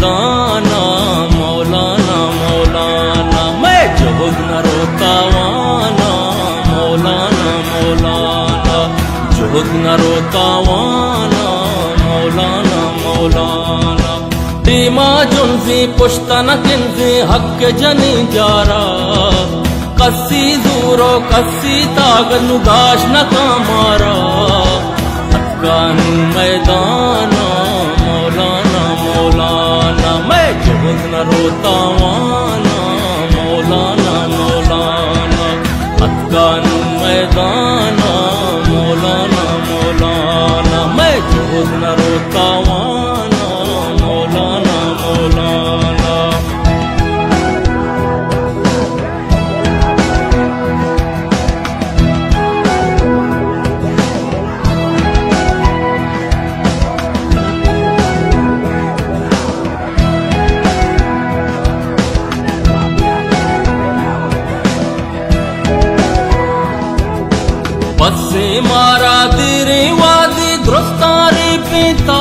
दाना मौलाना मौलाना, मैं जो न रोता वाना मौलाना मौलाना, जो न रोता वाना मौलाना मौलाना। दीमा जुन्फी पुश्तना किन्फी हक जनी जारा, कस्सी दूरो कस्सी तागत नुगाश न कामारा, हक्कानु मैदाना मौलाना मौलाना, मैं जबुद न रोता वाना मौलाना मौलाना, हक्कानु मैदाना मौलाना मौलाना, मैं जबुद न रोता वाना। बसे मारा तेरे वादी ध्रुस्तारे पिता,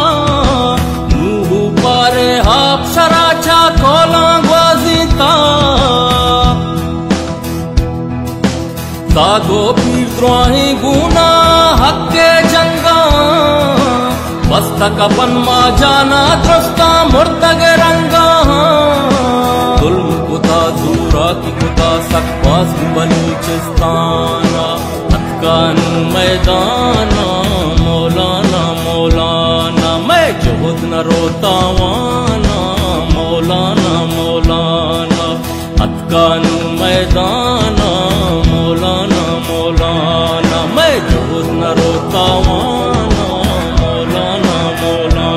नूह पारे हाप सराचा खोला ग्वाजिता, सागो पीर द्रोही गुना हक्के जंगा, बस्ता कपन मा जाना ध्रुस्ता मुर्तग रंगा, दुल्म कुता दूरा की कुता सकबाज बलूचिस्ताना, हक्कान मैदाना मौलाना मौलाना, मैं जबुद न रोता वाना मौलाना मौलाना, हक्कान मैदाना मौलाना मौलाना, मैं जबुद न रोता वाना मौलाना मौलाना।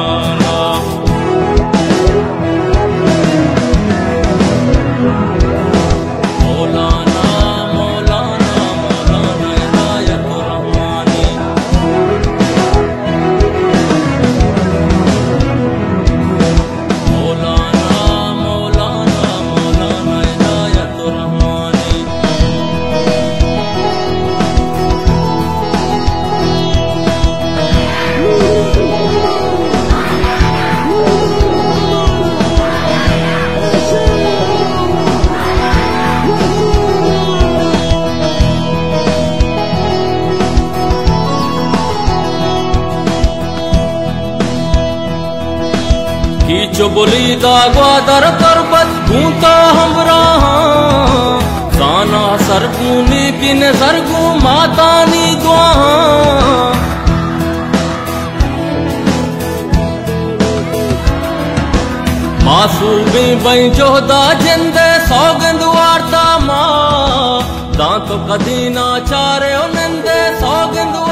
जो बोली दागवा दर तरबत गूंता हमरा साना सरगूनी बिन सरगू माता नी दुआ, मासूबी बई जोदा जिंदे सौगंद वारता माँ, दांतों कदी ना चारे निंदे सौगंद